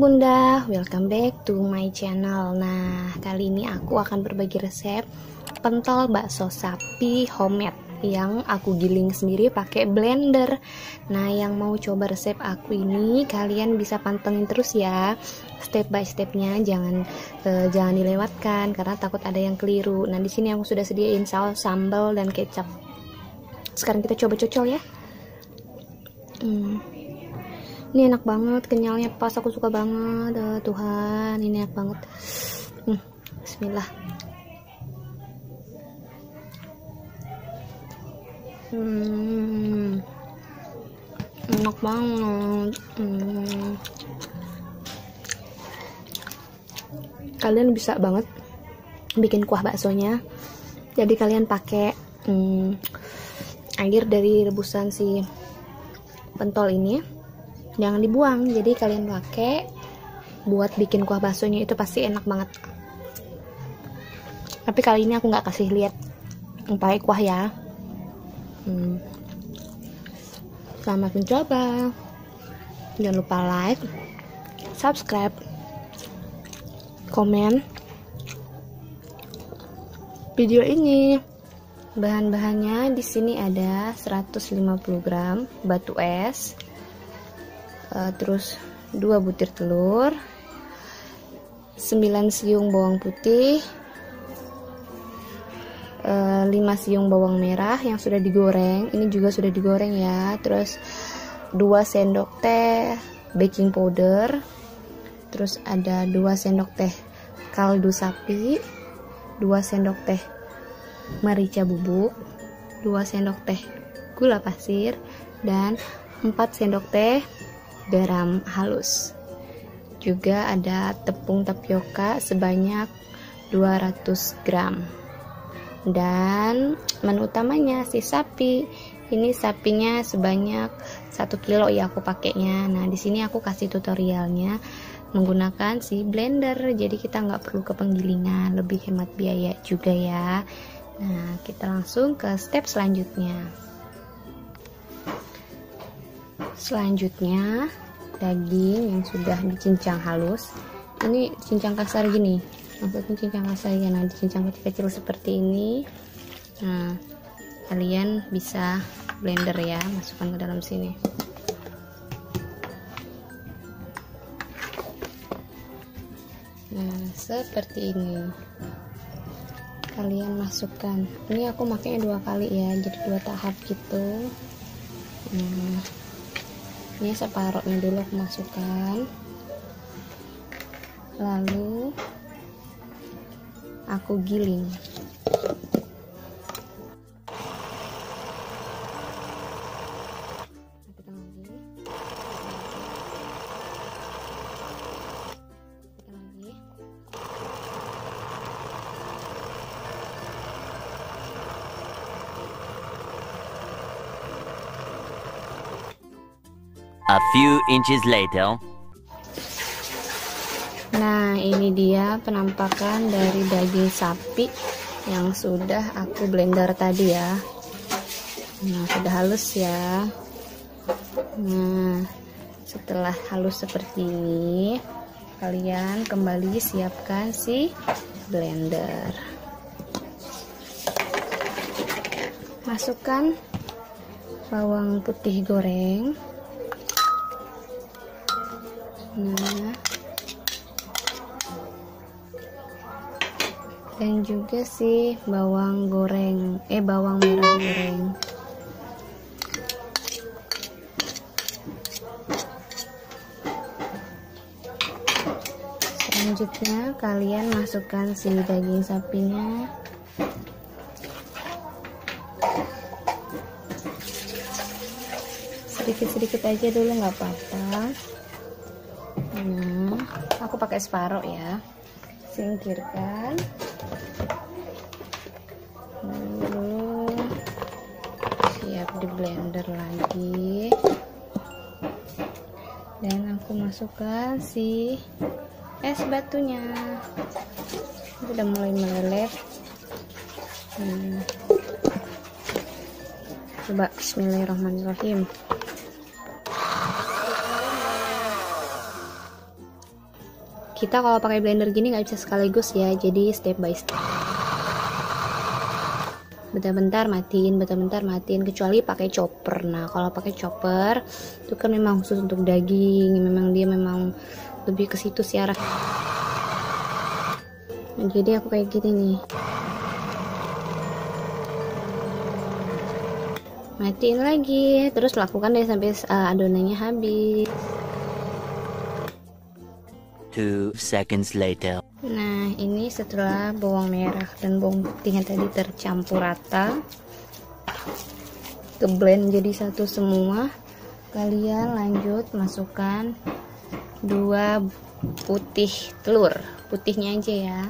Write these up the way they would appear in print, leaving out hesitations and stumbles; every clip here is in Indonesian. Bunda, welcome back to my channel. Nah, kali ini aku akan berbagi resep pentol bakso sapi homemade yang aku giling sendiri pakai blender. Nah, yang mau coba resep aku ini kalian bisa pantengin terus ya, step by stepnya, jangan dilewatkan karena takut ada yang keliru. Nah, di sini aku sudah sediain saus, sambal, dan kecap. Sekarang kita coba cocol ya. Ini enak banget, kenyalnya pas, aku suka banget. Tuhan, ini enak banget. Bismillah. Enak banget. Kalian bisa banget bikin kuah baksonya. Jadi kalian pakai air dari rebusan si pentol ini. Jangan dibuang, jadi kalian pakai buat bikin kuah baksonya, itu pasti enak banget. Tapi kali ini aku nggak kasih lihat pakai kuah ya. Selamat mencoba, jangan lupa like, subscribe, komen video ini. Bahan-bahannya di sini ada 150 gram batu es, terus 2 butir telur, 9 siung bawang putih, 5 siung bawang merah yang sudah digoreng, ini juga sudah digoreng ya, terus 2 sendok teh baking powder, terus ada 2 sendok teh kaldu sapi, 2 sendok teh merica bubuk, 2 sendok teh gula pasir, dan 4 sendok teh garam halus. Juga ada tepung tapioka sebanyak 200 gram. Dan menu utamanya si sapi. Ini sapinya sebanyak 1 kilo ya aku pakainya. Nah, di sini aku kasih tutorialnya menggunakan si blender. Jadi kita nggak perlu ke penggilingan, lebih hemat biaya juga ya. Nah, kita langsung ke step selanjutnya. Selanjutnya daging yang sudah dicincang halus, ini cincang kasar gini, maksudnya cincang kasar ya. Nah, dicincang kecil-kecil seperti ini. Nah, kalian bisa blender ya, masukkan ke dalam sini. Nah, seperti ini kalian masukkan. Ini aku makanya 2 kali ya, jadi 2 tahap gitu. Nah, ini separuhnya dulu aku masukkan, lalu aku giling. A few inches later. Nah, ini dia penampakan dari daging sapi yang sudah aku blender tadi ya. Nah, sudah halus ya. Nah, setelah halus seperti ini, kalian kembali siapkan si blender. Masukkan bawang putih goreng. Nah, dan juga sih bawang goreng, bawang merah goreng. Selanjutnya kalian masukkan si daging sapinya. Sedikit-sedikit aja dulu, nggak apa-apa. Nah, aku pakai separuh ya, singkirkan lalu siap di blender lagi. Dan aku masukkan si es batunya, sudah mulai meleleh. Coba bismillahirrahmanirrahim. Kita kalau pakai blender gini nggak bisa sekaligus ya, jadi step by step. Bentar-bentar matiin, kecuali pakai chopper. Nah, kalau pakai chopper itu kan memang khusus untuk daging, memang dia memang lebih ke situ sih arah. Nah, jadi aku kayak gini nih. Matiin lagi, terus lakukan deh sampai adonannya habis. 2 seconds later. Nah, ini setelah bawang merah dan bawang putihnya tadi tercampur rata, keblend jadi satu semua, kalian lanjut masukkan 2 telur putihnya aja ya.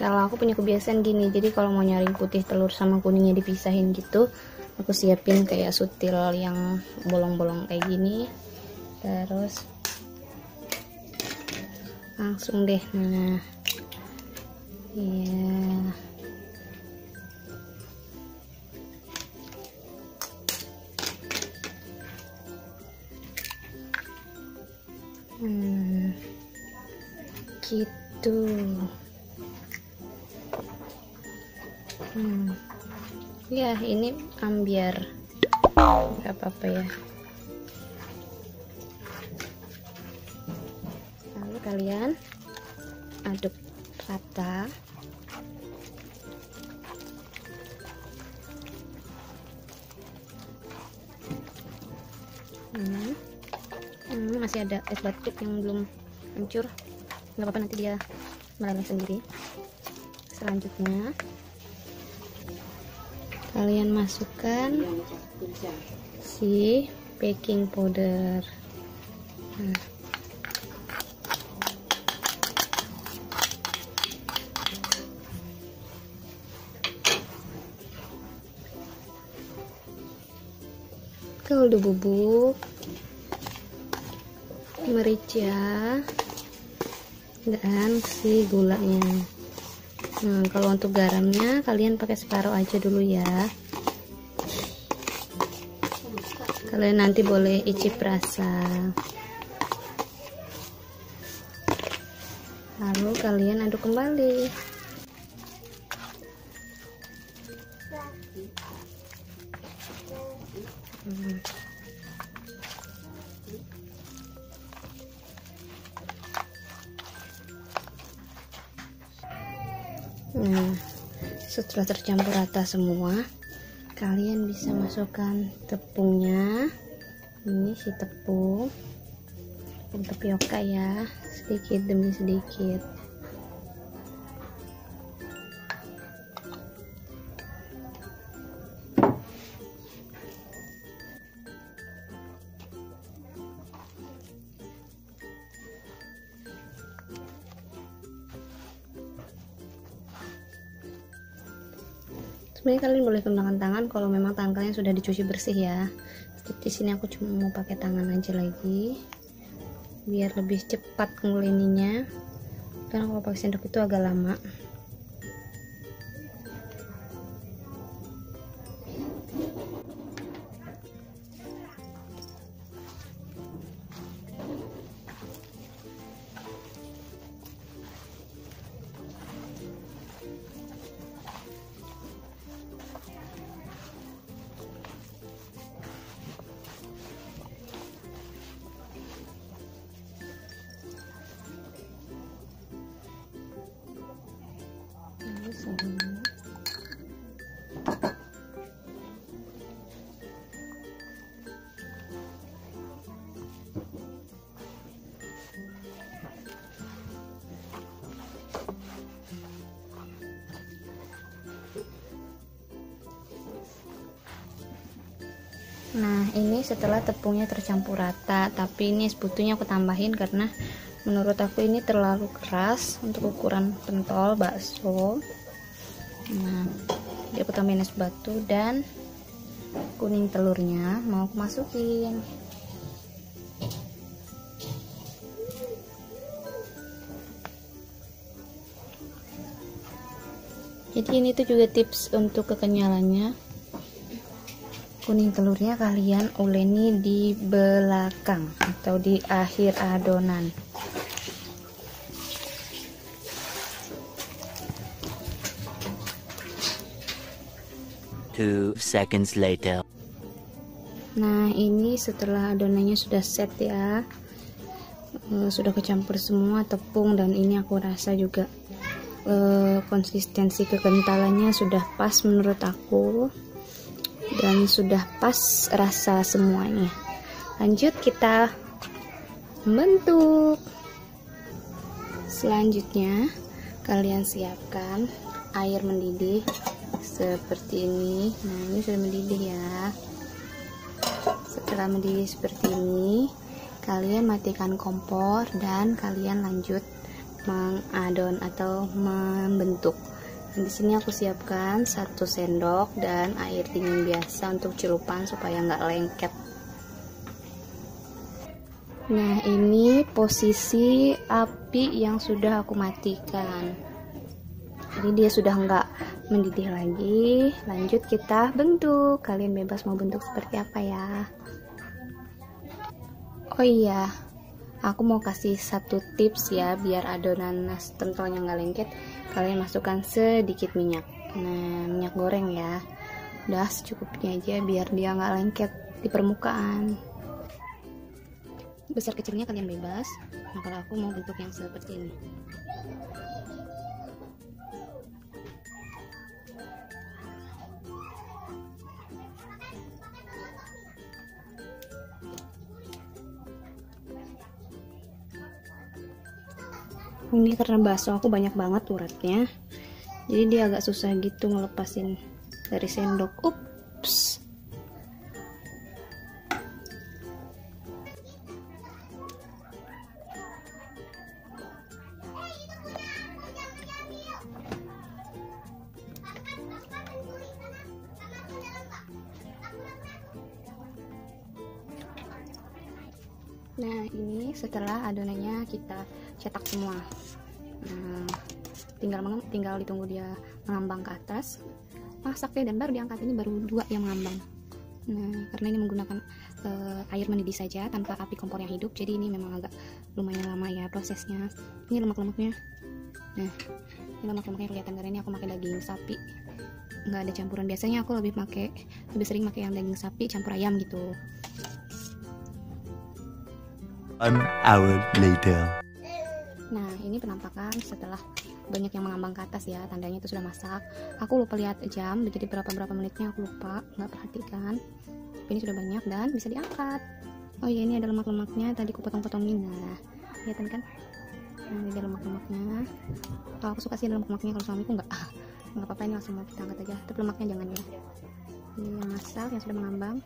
Kalau aku punya kebiasaan gini, jadi kalau mau nyaring putih telur sama kuningnya dipisahin gitu, aku siapin kayak sutil yang bolong-bolong kayak gini, terus langsung deh. Nah iya, gitu. Ya ini ambiar, nggak apa-apa ya. Kalian aduk rata. Masih ada es batik yang belum hancur, nggak apa-apa, nanti dia meleleh sendiri. Selanjutnya kalian masukkan si baking powder. Kaldu bubuk, merica, dan si gulanya. Kalau untuk garamnya kalian pakai separuh aja dulu ya. Kalian nanti boleh icip rasa. Lalu kalian aduk kembali. Nah, setelah tercampur rata semua, kalian bisa masukkan tepungnya. Ini si tepung tapioka ya, sedikit demi sedikit. Sebenarnya kalian boleh gunakan tangan kalau memang tangan kalian sudah dicuci bersih ya. Di sini aku cuma mau pakai tangan aja lagi, biar lebih cepat ngelininya. Karena kalau pakai sendok itu agak lama. Nah, ini setelah tepungnya tercampur rata, tapi ini sebutunya aku tambahin karena menurut aku ini terlalu keras untuk ukuran pentol bakso. Nah, dia aku tambahin es batu dan kuning telurnya mau aku masukin. Jadi ini tuh juga tips untuk kekenyalannya. Kuning telurnya kalian uleni di belakang atau di akhir adonan. 2 seconds later. Nah, ini setelah adonannya sudah set ya, sudah kecampur semua tepung, dan ini aku rasa juga konsistensi kekentalannya sudah pas menurut aku, dan sudah pas rasa semuanya. Lanjut kita membentuk. Selanjutnya kalian siapkan air mendidih seperti ini. Nah, ini sudah mendidih ya. Setelah mendidih seperti ini, kalian matikan kompor dan kalian lanjut mengadon atau membentuk. Di sini aku siapkan 1 sendok dan air dingin biasa untuk celupan supaya nggak lengket. Nah, ini posisi api yang sudah aku matikan. Jadi dia sudah nggak mendidih lagi. Lanjut kita bentuk. Kalian bebas mau bentuk seperti apa ya. Oh iya, aku mau kasih satu tips ya, biar adonan pentolnya nggak lengket. Kalian masukkan sedikit minyak. Nah, minyak goreng ya. Udah secukupnya aja biar dia nggak lengket di permukaan. Besar kecilnya kalian bebas. Nah, kalau aku mau bentuk yang seperti ini. Ini karena bakso aku banyak banget uratnya, jadi dia agak susah gitu ngelepasin dari sendok. Ups. Nah, ini setelah adonannya kita cetak semua. Nah, tinggal ditunggu dia mengambang ke atas, masak deh, dan baru diangkat. Ini baru 2 yang mengambang. Nah, karena ini menggunakan air mendidih saja tanpa api kompor yang hidup, jadi ini memang agak lumayan lama ya prosesnya. Ini lemak-lemaknya. Nah, ini lemak-lemaknya kelihatan karena ini aku pakai daging sapi, nggak ada campuran. Biasanya aku lebih sering pakai yang daging sapi campur ayam gitu. 1 hour later. Nah, ini penampakan setelah banyak yang mengambang ke atas ya, tandanya itu sudah masak. Aku lupa lihat jam, jadi berapa menitnya aku lupa, nggak perhatikan. Tapi ini sudah banyak dan bisa diangkat. Oh iya, ini ada lemak-lemaknya, tadi aku potong-potongin. Nah, kelihatan kan? Nah, ini ada lemak-lemaknya. Kalau aku suka sih ada lemak-lemaknya, kalau suamiku nggak apa-apa, ini langsung mau kita angkat aja. Tapi lemaknya jangan ya. Ini yang masak, yang sudah mengambang,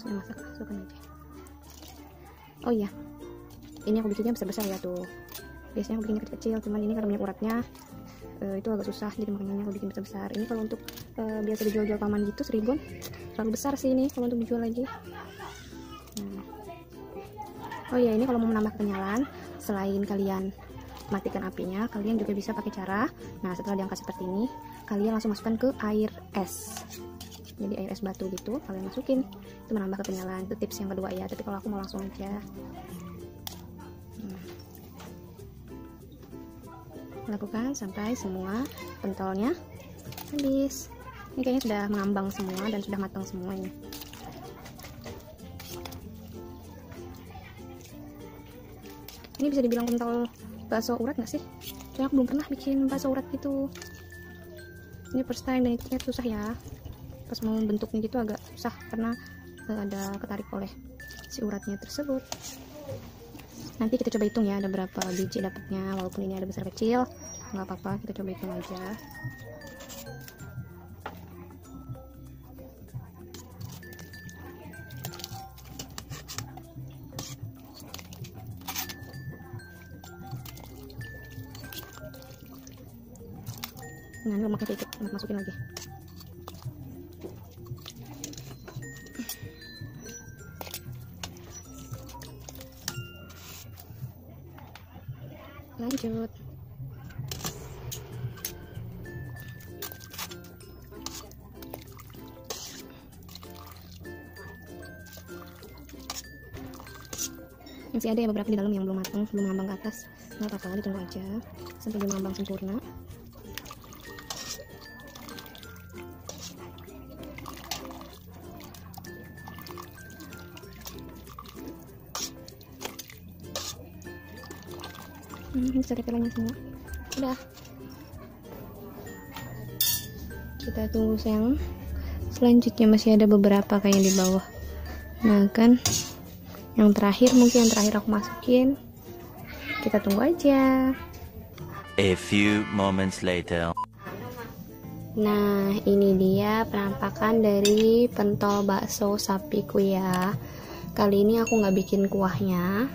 sudah masak, masukkan aja. Oh iya, ini aku bikinnya besar-besar ya tuh. Biasanya aku bikinnya kecil-kecil, cuman ini karena minyak uratnya itu agak susah, jadi makanya aku bikin besar-besar. Ini kalau untuk biasa dijual-jual paman gitu, 1000-an terlalu besar sih ini kalau untuk dijual lagi. Nah. Oh iya, ini kalau mau menambah kenyalan, selain kalian matikan apinya, kalian juga bisa pakai cara, nah setelah diangkat seperti ini, kalian langsung masukkan ke air es. Jadi air es batu gitu, kalian masukin, itu menambah kekenyalan. Itu tips yang kedua ya, tapi kalau aku mau langsung aja. Nah. Lakukan sampai semua pentolnya habis. Ini kayaknya sudah mengambang semua dan sudah matang semuanya. Ini bisa dibilang pentol bakso urat nggak sih? Soalnya aku belum pernah bikin bakso urat gitu. Ini first time dan itu susah ya. Pas mau bentuknya gitu agak susah karena ada ketarik oleh si uratnya tersebut. Nanti kita coba hitung ya ada berapa biji dapatnya, walaupun ini ada besar kecil nggak apa-apa, kita coba hitung aja. Nah, ini lemaknya sedikit, masukin lagi. Lanjut. Masih ada ya beberapa di dalam yang belum matang, belum mengambang ke atas. Nggak apa-apa, ditunggu aja sampai dia mengambang sempurna. Ini sudah telurnya semua. Udah. Kita tunggu siang. Selanjutnya masih ada beberapa kayak di bawah. Nah kan, yang terakhir mungkin yang terakhir aku masukin. Kita tunggu aja. A few moments later. Nah ini dia penampakan dari pentol bakso sapiku ya. Kali ini aku nggak bikin kuahnya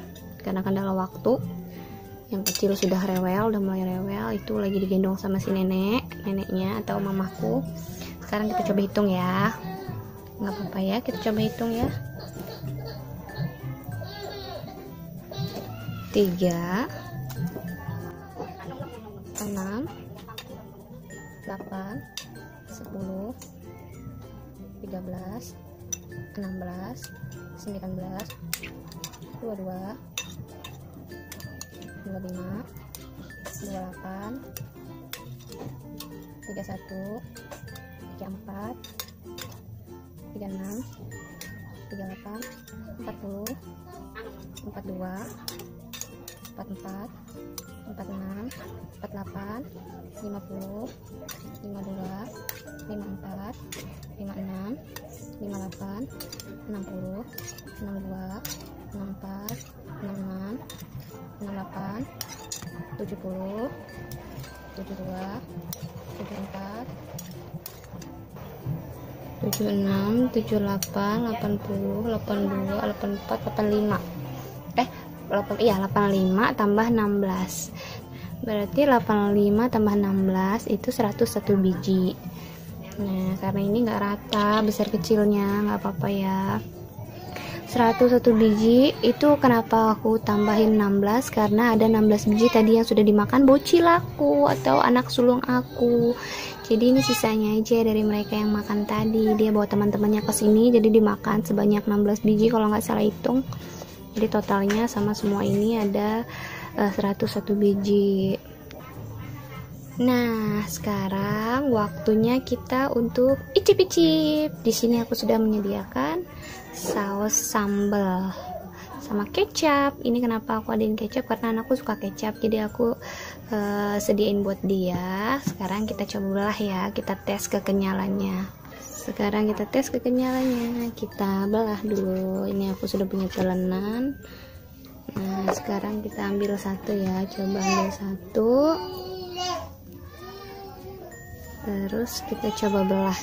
karena kendala waktu. Yang kecil sudah rewel, udah mulai rewel, itu lagi digendong sama si neneknya atau mamaku. Sekarang kita coba hitung ya, nggak apa-apa ya, kita coba hitung ya. 85 tambah 16 berarti 85 tambah 16 itu 101 biji. Nah karena ini nggak rata besar kecilnya nggak apa-apa ya. 101 biji itu kenapa aku tambahin 16 karena ada 16 biji tadi yang sudah dimakan bocil aku atau anak sulung aku. Jadi ini sisanya aja dari mereka yang makan tadi, dia bawa teman-temannya ke sini jadi dimakan sebanyak 16 biji kalau nggak salah hitung. Jadi totalnya sama semua ini ada 101 biji. Nah sekarang waktunya kita untuk icip-icip. Di sini aku sudah menyediakan saus sambal sama kecap. Ini kenapa aku adain kecap karena anakku suka kecap jadi aku sediain buat dia. Sekarang kita cobalah ya, kita tes kekenyalannya. Kita belah dulu. Ini aku sudah punya telenan. Nah sekarang kita ambil satu ya, coba ambil satu terus kita coba belah.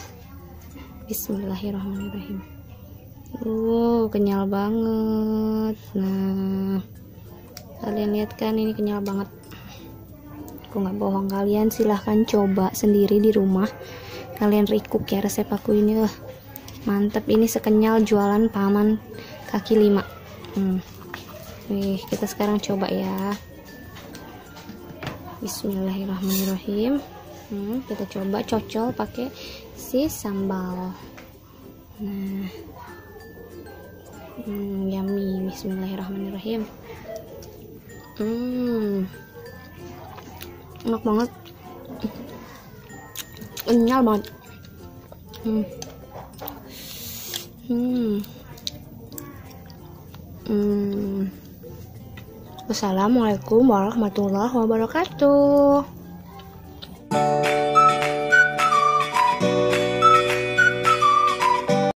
Bismillahirrahmanirrahim. Wow, kenyal banget. Nah, kalian lihat kan ini kenyal banget. Aku nggak bohong, kalian silahkan coba sendiri di rumah. Kalian rikuk ya resep aku ini loh. Mantep, ini sekenyal jualan paman kaki 5. Wih, kita sekarang coba ya. Bismillahirrahmanirrahim. Kita coba cocol pakai si sambal. Nah. Yummy. Bismillahirrahmanirrahim. Enak banget. Kenyal banget. Wassalamualaikum warahmatullahi wabarakatuh.